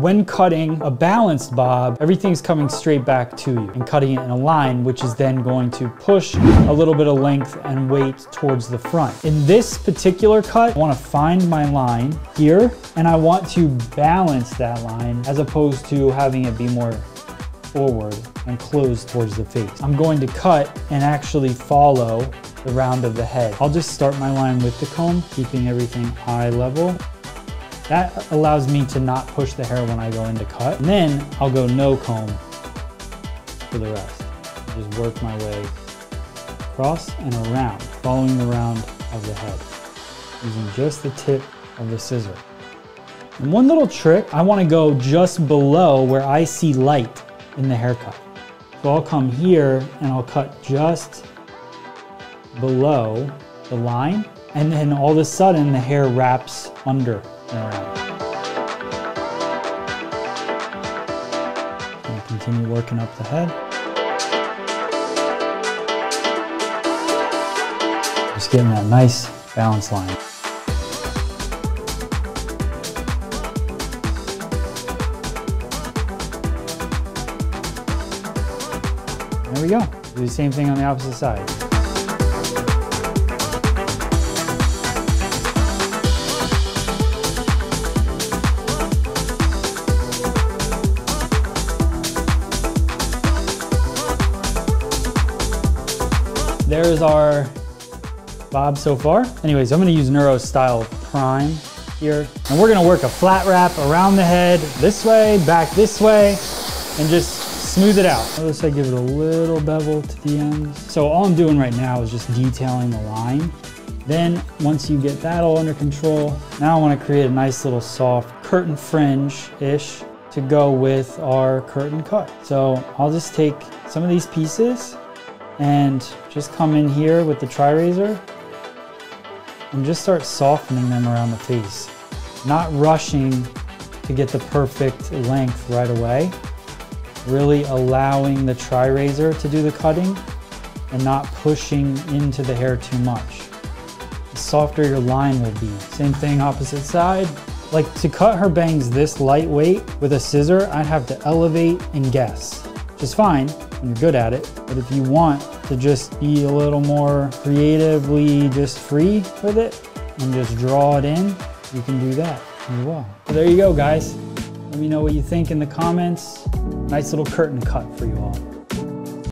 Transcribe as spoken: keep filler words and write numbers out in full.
When cutting a balanced bob, everything's coming straight back to you and cutting it in a line, which is then going to push a little bit of length and weight towards the front. In this particular cut, I want to find my line here and I want to balance that line as opposed to having it be more forward and closed towards the face. I'm going to cut and actually follow the round of the head. I'll just start my line with the comb, keeping everything eye level. That allows me to not push the hair when I go into cut. And then I'll go no comb for the rest. Just work my way across and around, following the round of the head, using just the tip of the scissor. And one little trick, I wanna go just below where I see light in the haircut. So I'll come here and I'll cut just below the line, and then all of a sudden the hair wraps under and around. And continue working up the head. Just getting that nice balance line. There we go. Do the same thing on the opposite side. There's our bob so far. Anyways, I'm gonna use NeuroStyle Prime here. And we're gonna work a flat wrap around the head, this way, back this way, and just smooth it out. Notice I give it a little bevel to the end. So all I'm doing right now is just detailing the line. Then once you get that all under control, now I wanna create a nice little soft curtain fringe-ish to go with our curtain cut. So I'll just take some of these pieces and just come in here with the tri-razor and just start softening them around the face. Not rushing to get the perfect length right away. Really allowing the tri-razor to do the cutting and not pushing into the hair too much. The softer your line will be. Same thing, opposite side. Like to cut her bangs this lightweight with a scissor, I'd have to elevate and guess, which is fine. You're good at it, but if you want to just be a little more creatively just free with it and just draw it in, you can do that as well. So there you go, guys. Let me know what you think in the comments. Nice little curtain cut for you all.